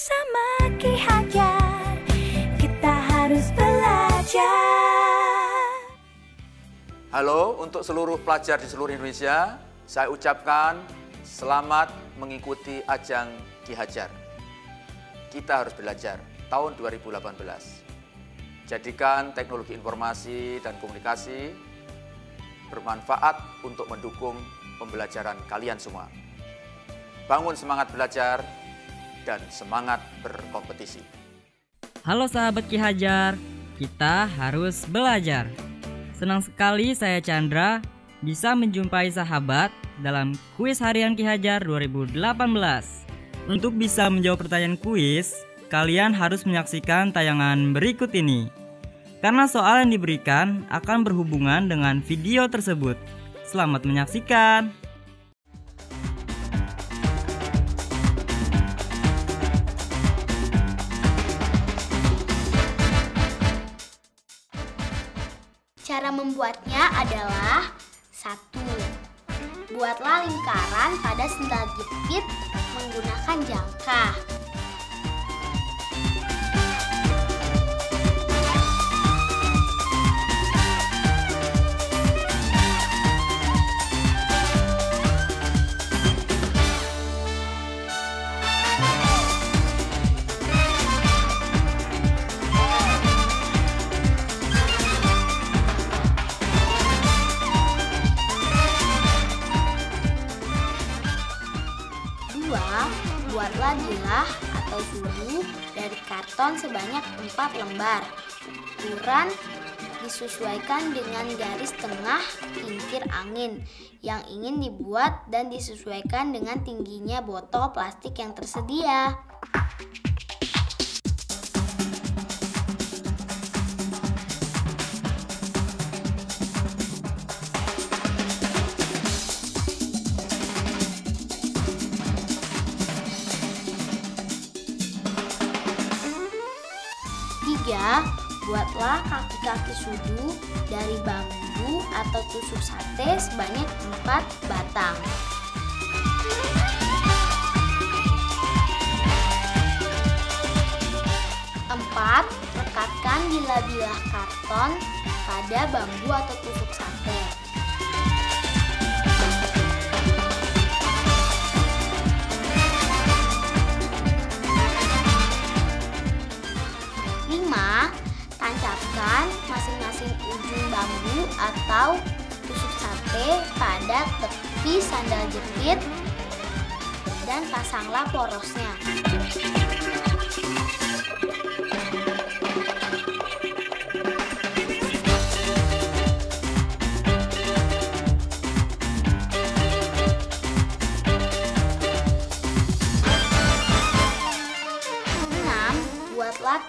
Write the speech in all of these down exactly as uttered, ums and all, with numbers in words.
bersama Ki Hajar, kita harus belajar. Halo, untuk seluruh pelajar di seluruh Indonesia, saya ucapkan selamat mengikuti ajang Ki Hajar. Kita harus belajar tahun dua ribu delapan belas. Jadikan teknologi informasi dan komunikasi bermanfaat untuk mendukung pembelajaran kalian semua. Bangun semangat belajar dan semangat berkompetisi. Halo sahabat Ki Hajar, kita harus belajar. Senang sekali saya Chandra bisa menjumpai sahabat dalam kuis harian Ki Hajar dua ribu delapan belas. Untuk bisa menjawab pertanyaan kuis, kalian harus menyaksikan tayangan berikut ini. Karena soal yang diberikan akan berhubungan dengan video tersebut. Selamat menyaksikan. Cara membuatnya adalah satu. Buatlah lingkaran pada sendal jepit menggunakan jangka. Buatlah bilah atau sudu dari karton sebanyak empat lembar. Ukuran disesuaikan dengan garis tengah kincir angin yang ingin dibuat dan disesuaikan dengan tingginya botol plastik yang tersedia. Tiga, buatlah kaki-kaki sudu dari bambu atau tusuk sate sebanyak empat batang. Empat, rekatkan bilah-bilah karton pada bambu atau tusuk sate. Tancapkan masing-masing ujung bambu atau tusuk sate pada tepi sandal jepit dan pasanglah porosnya.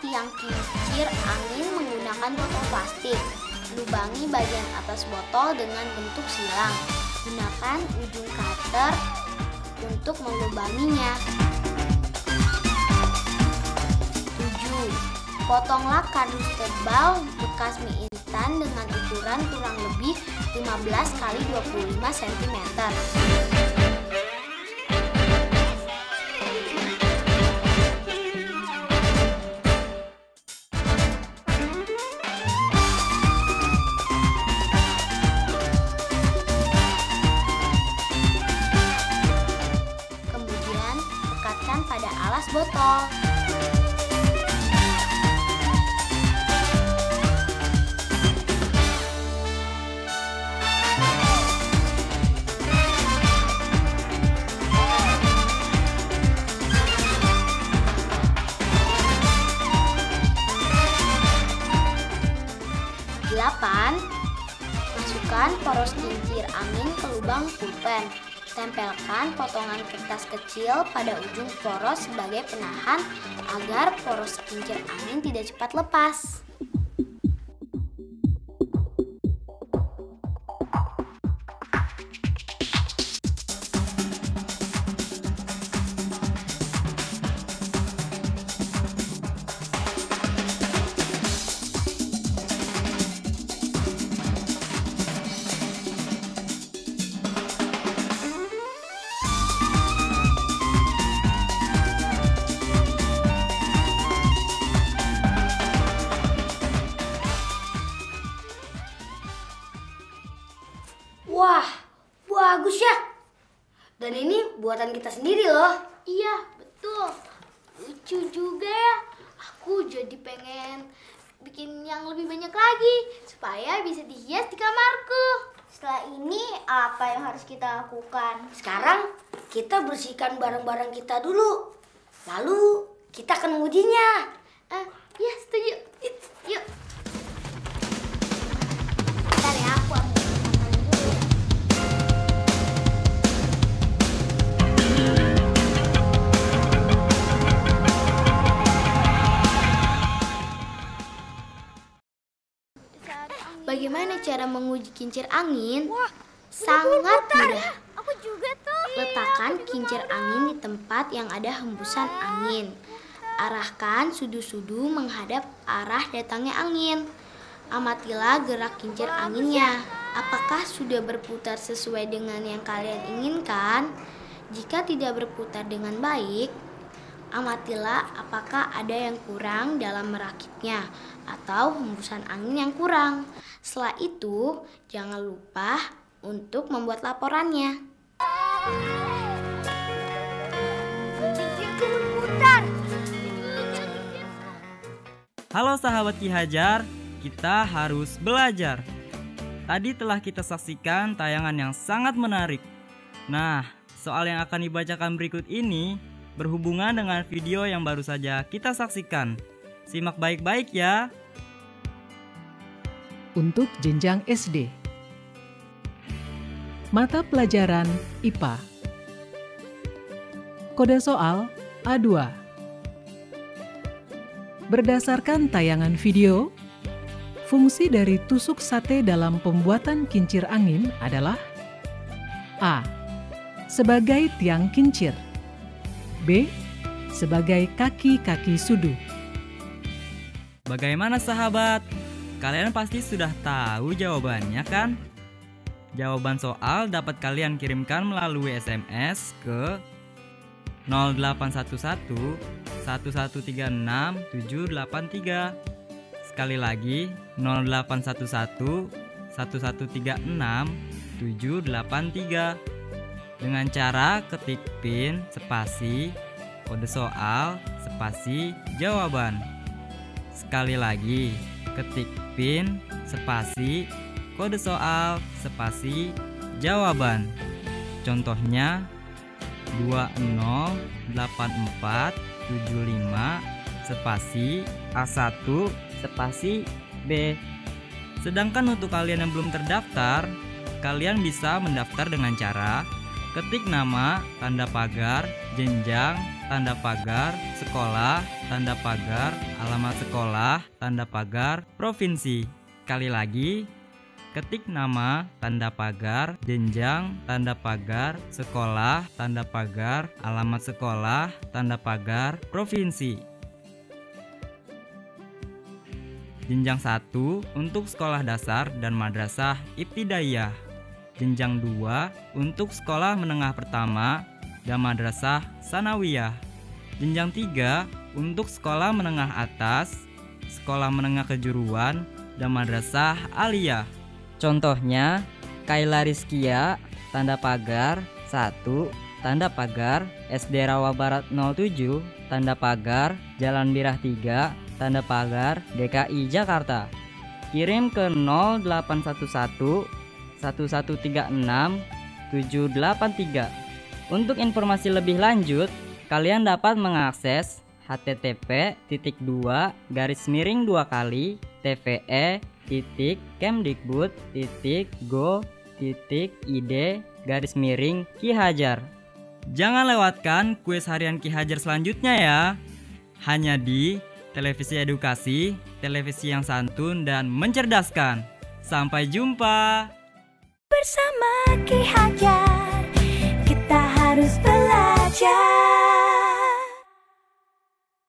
Tiang kincir angin menggunakan botol plastik. Lubangi bagian atas botol dengan bentuk silang. Gunakan ujung cutter untuk melubanginya. tujuh. Potonglah kardus tebal bekas mie instan dengan ukuran kurang lebih lima belas kali dua puluh lima sentimeter. Pada alas botol. Delapan, masukkan poros kincir angin ke lubang pulpen. Tempelkan potongan kertas kecil pada ujung poros sebagai penahan agar poros kincir angin tidak cepat lepas. buatan kita sendiri loh. Iya, betul. Lucu juga ya. Aku jadi pengen bikin yang lebih banyak lagi supaya bisa dihias di kamarku. Setelah ini apa yang harus kita lakukan? Sekarang kita bersihkan barang-barang kita dulu. Lalu kita akan mengujinya. Uh, ya, setuju. Yuk. Bentar ya, aku ambil. Bagaimana cara menguji kincir angin? Wah, sangat mudah. Aku juga tuh. Letakkan kincir angin di tempat yang ada hembusan angin. Arahkan sudu-sudu menghadap arah datangnya angin. Amatilah gerak kincir anginnya. Apakah sudah berputar sesuai dengan yang kalian inginkan? Jika tidak berputar dengan baik, amatilah apakah ada yang kurang dalam merakitnya atau hembusan angin yang kurang. Setelah itu, jangan lupa untuk membuat laporannya. Halo sahabat Ki Hajar, kita harus belajar. Tadi telah kita saksikan tayangan yang sangat menarik. Nah, soal yang akan dibacakan berikut ini berhubungan dengan video yang baru saja kita saksikan. Simak baik-baik ya. Untuk jenjang S D. Mata pelajaran I P A. Kode soal A dua. Berdasarkan tayangan video, fungsi dari tusuk sate dalam pembuatan kincir angin adalah A. Sebagai tiang kincir. B. Sebagai kaki-kaki sudu. Bagaimana sahabat? Kalian pasti sudah tahu jawabannya kan? Jawaban soal dapat kalian kirimkan melalui S M S ke nol delapan satu satu, satu satu tiga enam, tujuh delapan tiga. Sekali lagi nol delapan satu satu, satu satu tiga enam, tujuh delapan tiga. Dengan cara ketik pin spasi kode soal spasi jawaban. Sekali lagi, ketik pin spasi kode soal spasi jawaban. Contohnya dua nol delapan empat tujuh lima spasi A satu spasi B. Sedangkan untuk kalian yang belum terdaftar, kalian bisa mendaftar dengan cara ketik nama, tanda pagar, jenjang, tanda pagar, sekolah, tanda pagar, alamat sekolah, tanda pagar, provinsi. Sekali lagi, ketik nama, tanda pagar, jenjang, tanda pagar, sekolah, tanda pagar, alamat sekolah, tanda pagar, provinsi. Jenjang satu untuk sekolah dasar dan madrasah ibtidaiyah. Jenjang dua untuk sekolah menengah pertama dan madrasah sanawiyah. Jenjang tiga untuk sekolah menengah atas, sekolah menengah kejuruan, dan madrasah aliyah. Contohnya, Kaila Rizkia, tanda pagar, satu, tanda pagar, S D Rawa Barat nol tujuh, tanda pagar, Jalan Birah tiga, tanda pagar, D K I Jakarta. Kirim ke nol delapan satu satu, satu satu tiga enam, tujuh delapan tiga. Untuk informasi lebih lanjut, kalian dapat mengakses h t t p dua garis miring dua kali t v e titik kemdikbud titik go titik i d garis miring Ki Hajar. Jangan lewatkan kuis harian Ki Hajar selanjutnya ya. Hanya di Televisi Edukasi, televisi yang santun dan mencerdaskan. Sampai jumpa. Bersama Ki Hajar, kita harus belajar.